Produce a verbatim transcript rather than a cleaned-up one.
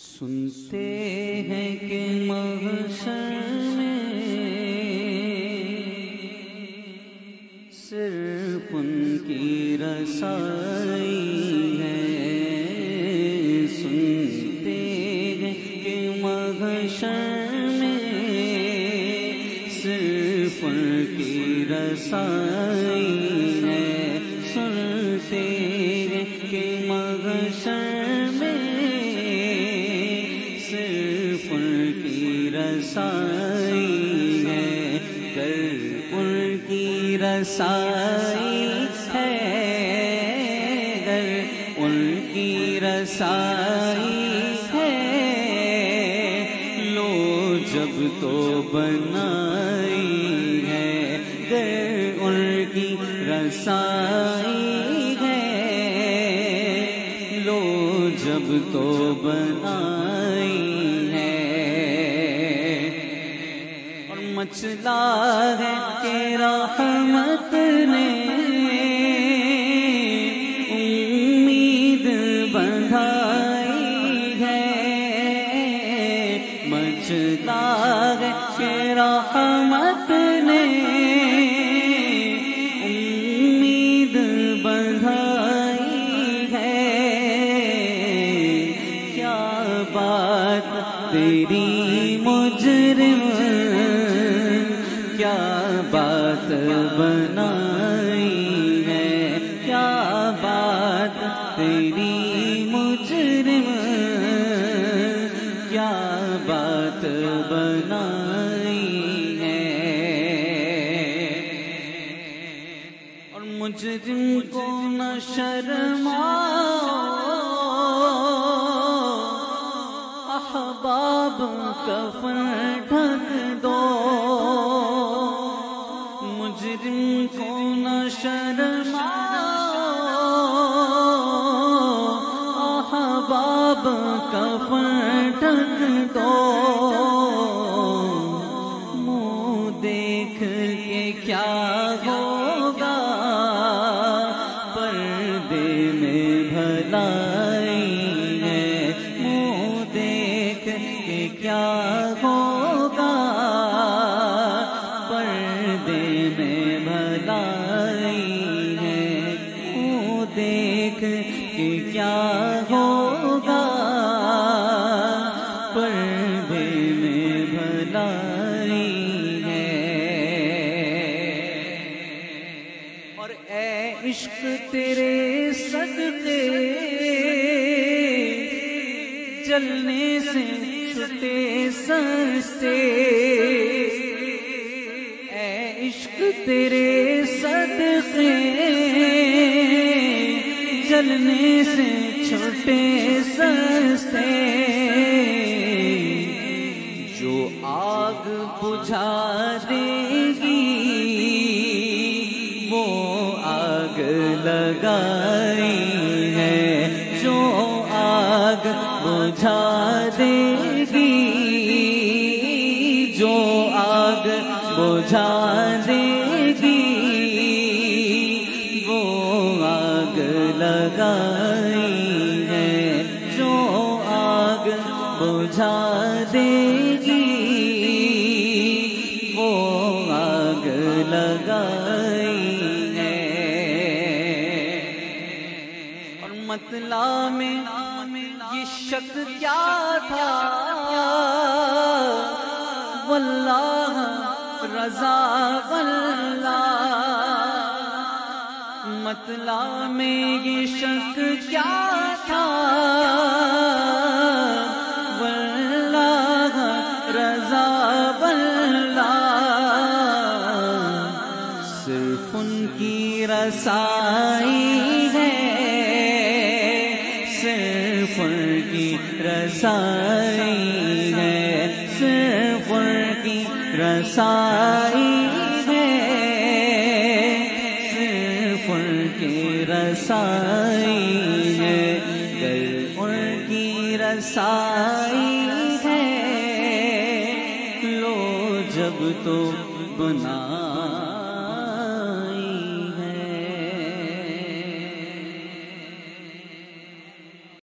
सुनते हैं कि महशर में सिर्फ उनकी रसाई है। सुनते हैं कि महशर में सिर्फ उनकी रसाई है। सुनते हैं कि महशर में उनकी रसाई है। कर उनकी रसाई है। कर उनकी रसाई है। लो जब तो बनाई है। कर उनकी रसाई है। लो जब तो बनाई। मचला है के रहमत ने उम्मीद बंधाई है। मचला है के रहमत ने उम्मीद बंधाई है। क्या बात तेरी मुजरिम क्या बात बनाई है। क्या बात तेरी मुजरिम क्या बात बनाई है। और मुजरिम को न शर्माओ। अहबाब कफन ढक दो। मुजरिम को न शर्माओ। अहबाब कफन ढक दो। मुँह देख के क्या होगा। पर्दे में भलाई है। मुँह देख के क्या होगा। पर्दे में भलाई है। मुँह देख के क्या होगा। पर्दे में भलाई है। और ऐ इश्क तेरे सदके जलने से छुटे सस्ते। इश्क तेरे सदके जलने से छुटे सस्ते। जो आग बुझा देगी वो आग लगाई है। जो आग बुझा देगी जो आग बुझा देगी वो आग लगाई है। जो आग बुझा देगी वो आग लगाई है। और मतला में ये शक क्या था। वल्लाह रज़ा वल्लाह। मतला में ये शक क्या था। वल्लाह रज़ा वल्लाह। सिर्फ उनकी रसाई है। सिर्फ उनकी रसाई है। सिर्फ उनकी रसाई है। सिर्फ उनकी रसाई है। कर उनकी रसाई है। लो जब तो बना।